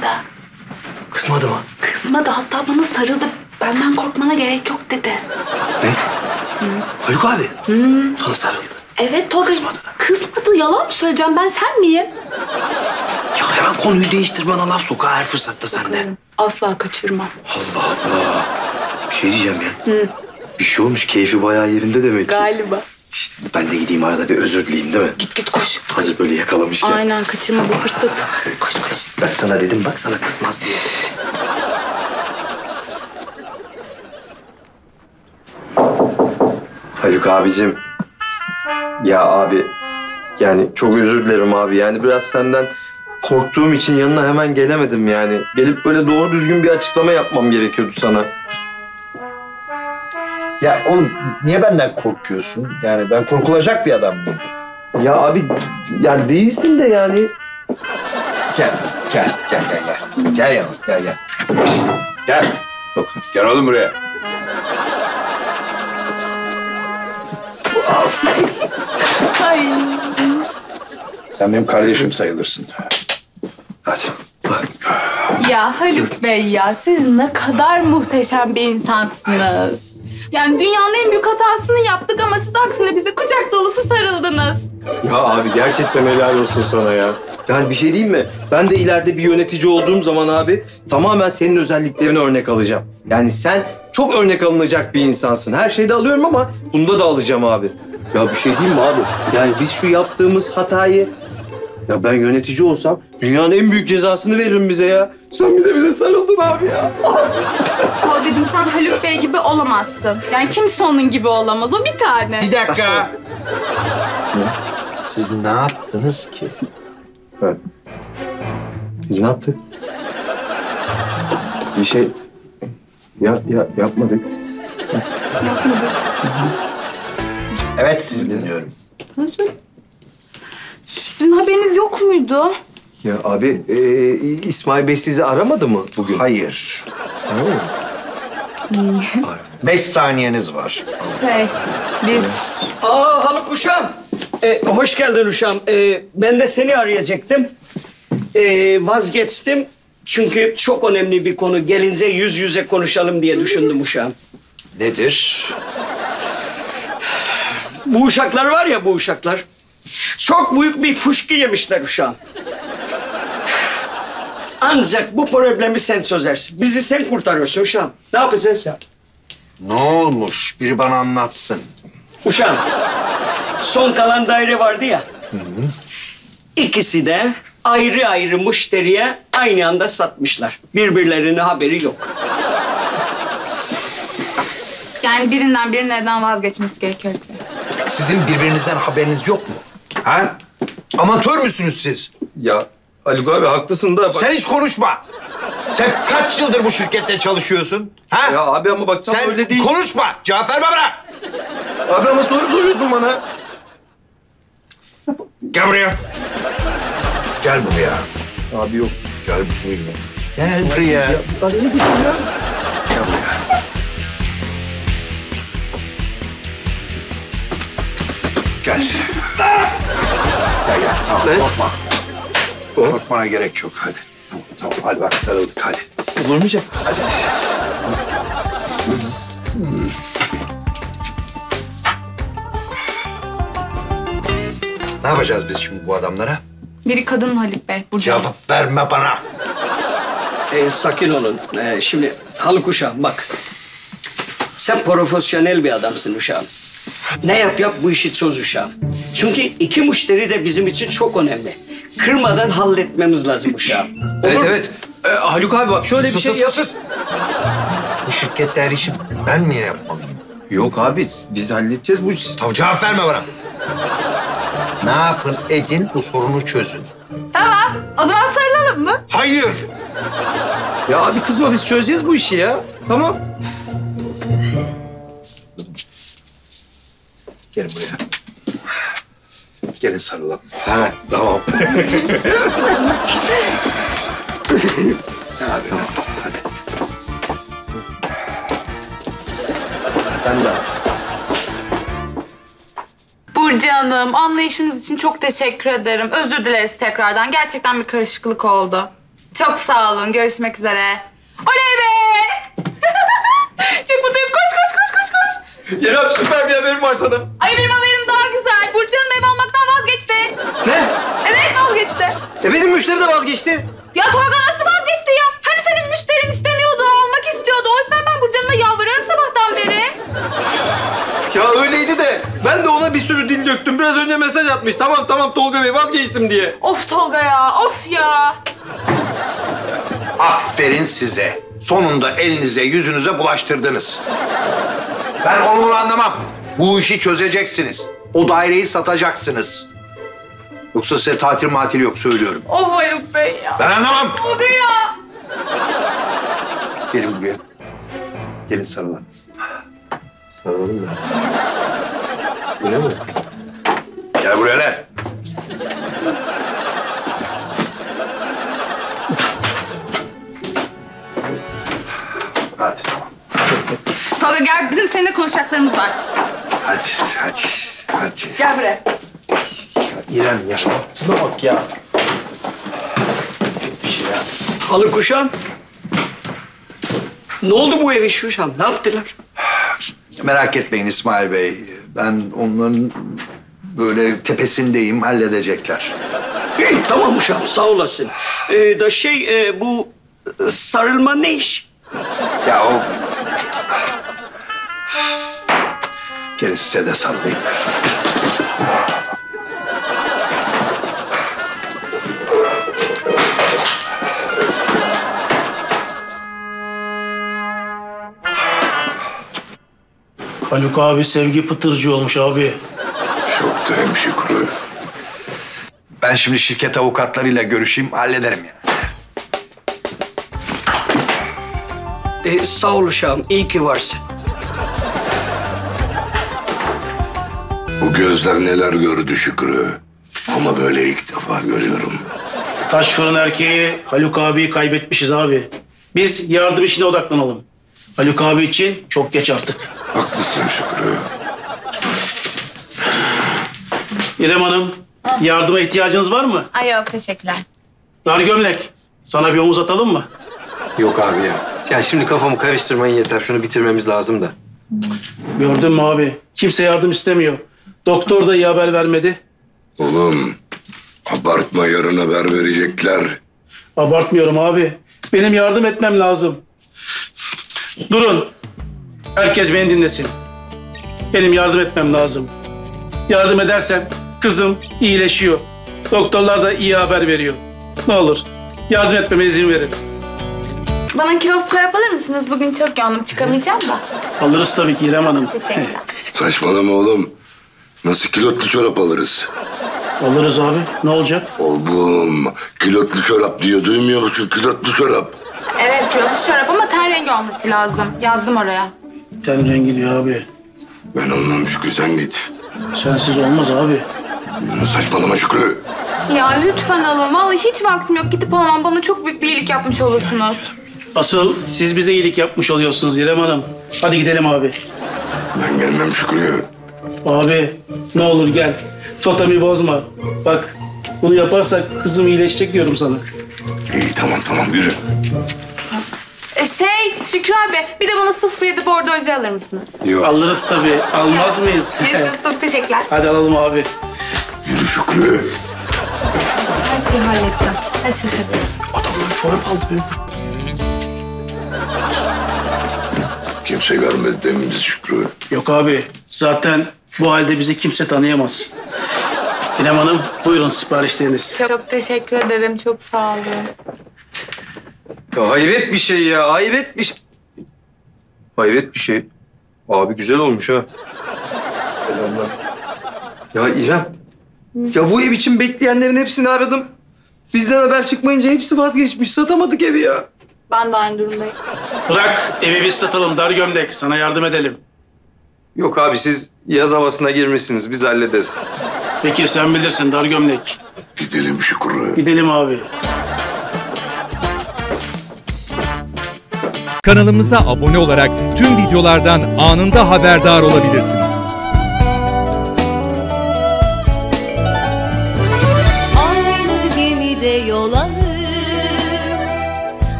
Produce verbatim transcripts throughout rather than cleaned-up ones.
kızmadı. Kızmadı mı? Kızmadı. Hatta bana sarıldı. Benden korkmana gerek yok dedi. Ne? Hmm. Haluk abi. Hmm. Sana sarıldı. Evet Tolga. Kızmadı. Kızmadı. Yalan mı söyleyeceğim ben? Sen miyim? Ya hemen konuyu değiştir, bana laf soka her fırsatta sende. Asla kaçırmam. Allah Allah. Bir şey diyeceğim ya. Hı. Bir şey olmuş. Keyfi bayağı yerinde demek ki. Galiba. Ben de gideyim arada bir özür dileyim değil mi? Git git koş. Hazır böyle yakalamışken. Aynen, kaçırma bu fırsatı. Koş koş. Ben sana dedim bak sana kızmaz diye. Haluk abicim. Ya abi. Yani çok özür dilerim abi. Yani biraz senden korktuğum için yanına hemen gelemedim yani. Gelip böyle doğru düzgün bir açıklama yapmam gerekiyordu sana. Ya oğlum niye benden korkuyorsun? Yani ben korkulacak bir adam mıyım? Ya abi yani değilsin de yani. Gel, gel, gel, gel, gel. Gel yavrum, gel, gel. Gel. Gel oğlum buraya. Ay. Sen benim kardeşim sayılırsın. Hadi. Ya Haluk Bey ya, siz ne kadar muhteşem bir insansınız. Yani dünyanın en büyük hatasını yaptık ama siz aksine bize kucak dolusu sarıldınız. Ya abi gerçekten helal olsun sana ya. Yani bir şey diyeyim mi? Ben de ileride bir yönetici olduğum zaman abi tamamen senin özelliklerini örnek alacağım. Yani sen çok örnek alınacak bir insansın. Her şeyde alıyorum ama bunda da alacağım abi. Ya bir şey diyeyim mi abi? Yani biz şu yaptığımız hatayı... Ya ben yönetici olsam dünyanın en büyük cezasını veririm bize ya. Sen bir de bize sarıldın abi ya. Dedim sen Haluk Bey gibi olamazsın. Yani kimse onun gibi olamaz. O bir tane. Bir dakika. Siz ne yaptınız ki? Evet. Biz ne yaptık? Bir şey... Ya, ya, yapmadık. Yapmadık. Evet, sizi dinliyorum. Nasıl? Sizin haberiniz yok muydu? Ya abi, e, İsmail Bey sizi aramadı mı bugün? Hayır. Hmm. Beş saniyeniz var. Şey, biz... Aa Haluk uşağım. Ee, hoş geldin uşağım. Ee, ben de seni arayacaktım. Ee, vazgeçtim. Çünkü çok önemli bir konu. Gelince yüz yüze konuşalım diye düşündüm uşağım. Nedir? Bu uşaklar var ya, bu uşaklar. Çok büyük bir fışkı yemişler uşağım. Ancak bu problemi sen çözersin. Bizi sen kurtarıyorsun uşağım. Ne yapacağız ya? Ne olmuş? Biri bana anlatsın. Uşağım, son kalan daire vardı ya. Hı hı. İkisi de ayrı ayrı müşteriye aynı anda satmışlar. Birbirlerine haberi yok. Yani birinden birinden vazgeçmesi gerekiyor. Sizin birbirinizden haberiniz yok mu? Ha? Amatör müsünüz siz? Ya... Haluk abi haklısın da... Bak... Sen hiç konuşma! Sen kaç yıldır bu şirkette çalışıyorsun? Ha? Ya abi ama bak tam sen öyle değil. Sen konuşma! Cevap verme bana! Abi ama soru soruyorsun bana. Gel buraya. Gel buraya. Abi yok. Gel buraya. Gel buraya. Gel buraya. Gel. Gel gel. Tamam korkma. Korkmana gerek yok, hadi. Tamam, tamam. Hadi bak sarıldık, hadi. Vurmayacak. Hadi. Ne yapacağız biz şimdi bu adamlara? Biri kadın Haluk Bey, Burcu Hanım. Cevap verme bana. Ee, sakin olun. Ee, şimdi Haluk uşağım bak. Sen profesyonel bir adamsın uşağım. Ne yap yap bu işi çöz uşağım. Çünkü iki müşteri de bizim için çok önemli. Kırmadan halletmemiz lazım uşağım. Evet olur. Evet. Ee, Haluk abi bak şöyle sus, bir şey sus, yap. Sus. Bu şirkette her işi ben niye yapmalıyım? Yok abi biz halledeceğiz bu işi. Tamam cevap verme bana. Ne yapın edin bu sorunu çözün. Tamam o zaman sarılalım mı? Hayır. Ya abi kızma biz çözeceğiz bu işi ya. Tamam. Gelin buraya. Gelin sarılalım. Ha, tamam. Abi, hadi. Ben de. Burcu Hanım, anlayışınız için çok teşekkür ederim. Özür dileriz tekrardan. Gerçekten bir karışıklık oldu. Çok sağ olun. Görüşmek üzere. Oley be! Çok mutluyum. Koş, koş, koş, koş, koş. İrem, süper bir haberim var sana. Ay, benim haberim daha güzel. Burcu Hanım ev almaktan vazgeçti. Ne? Evet, vazgeçti. E, benim müşterim de vazgeçti. Ya Tolga nasıl vazgeçti ya? Hani senin müşterin istemiyordu, almak istiyordu. O yüzden ben Burcu Hanım'a yalvarıyorum sabahtan beri. Ya öyleydi de ben de ona bir sürü dil döktüm. Biraz önce mesaj atmış. Tamam, tamam Tolga Bey, vazgeçtim diye. Of Tolga ya, of ya. Aferin size. Sonunda elinize, yüzünüze bulaştırdınız. Ben onu bunu anlamam. Bu işi çözeceksiniz. O daireyi satacaksınız. Yoksa size tatil matil yok, söylüyorum. Of Eyüp Bey ya. Ben anlamam. Tolga ya. Gelin buraya. Gelin sarılalım. Sarılalım mı? Öyle mi? Gel buraya lan. Hadi. Tolga gel, bizim seninle konuşacaklarımız var. Hadi, hadi, hadi. Gel buraya. Ya İrem ya, buna bak ya. Bir şey ya. Haluk Uşam. Ne oldu bu evi Uşam, ne yaptılar? Merak etmeyin İsmail Bey. Ben onların böyle tepesindeyim, halledecekler. İyi, tamam Uşam, sağ olasın. Ee, da şey, e, bu sarılma ne iş? Ya o... Gelin size de sarılayım. Haluk abi sevgi pıtırcı olmuş abi. Çok da hem Şükrü. Ben şimdi şirket avukatlarıyla görüşeyim, hallederim yani. Ee, sağ ol Şam, iyi ki varsın. Bu gözler neler gördü Şükrü. Ama böyle ilk defa görüyorum. Taş fırın erkeği Haluk abiyi kaybetmişiz abi. Biz yardım işine odaklanalım. Haluk abi için çok geç artık. Haklısın Şükrü. İrem Hanım, yardıma ihtiyacınız var mı? Ay yok, teşekkürler. Dar gömlek, sana bir omuz atalım mı? Yok abi ya. Ya şimdi kafamı karıştırmayın yeter. Şunu bitirmemiz lazım da. Gördün mü abi? Kimse yardım istemiyor. Doktor da iyi haber vermedi. Oğlum, abartma, yarın haber verecekler. Abartmıyorum abi. Benim yardım etmem lazım. Durun. Herkes beni dinlesin. Benim yardım etmem lazım. Yardım edersem kızım iyileşiyor. Doktorlar da iyi haber veriyor. Ne olur yardım etmeme izin verin. Bana kiloluk çorap alır mısınız? Bugün çok yoğunum, çıkamayacağım da. Alırız tabii ki İrem Hanım. Teşekkürler. Saçmalama oğlum. Nasıl kilotlu çorap alırız? Alırız abi. Ne olacak? Oğlum, kilotlu çorap diyor. Duymuyor musun? Kilotlu çorap. Evet, kilotlu çorap ama ten rengi olması lazım. Yazdım oraya. Ten rengi diyor abi. Ben anlam Şükrü, sen git. Sensiz olmaz abi. Saçmalama Şükrü. Ya lütfen alın. Vallahi hiç vaktim yok. Gidip alamam. Bana çok büyük bir iyilik yapmış olursunuz. Asıl siz bize iyilik yapmış oluyorsunuz İrem Hanım. Hadi gidelim abi. Ben gelmem Şükrü. Abi ne olur gel. Totemi bozma. Bak bunu yaparsak kızım iyileşecek diyorum sana. İyi tamam tamam yürü. E şey Şükrü abi bir de bana sıfır yedi bordo özel alır mısınız? Yok. Alırız tabii. Almaz mıyız? Neyse çok teşekkürler. Hadi alalım abi. Yürü Şükrü. Her şeyi hallettim. Hadi şaşırtırız. Adamlar çorap aldı benim. Kimse görmedi demin Şükrü. Yok abi. Zaten bu halde bizi kimse tanıyamaz. İrem Hanım, buyurun siparişleriniz. Çok, çok teşekkür ederim, çok sağ olun. Ya hayret bir şey ya, hayret bir şey. Hayret bir şey. Abi güzel olmuş ha. Selamlar. Ya İrem, ya bu ev için bekleyenlerin hepsini aradım. Bizden haber çıkmayınca hepsi vazgeçmiş, satamadık evi ya. Ben de aynı durumdayım. Bırak, evi biz satalım, dar gömlek. Sana yardım edelim. Yok abi, siz yaz havasına girmişsiniz. Biz hallederiz. Peki, sen bilirsin dar gömlek. Gidelim Şükrü. Gidelim abi. Kanalımıza abone olarak tüm videolardan anında haberdar olabilirsiniz. Aynı gemide yol alır,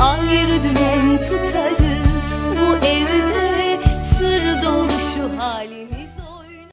ayrı dümen tutarız bu evde.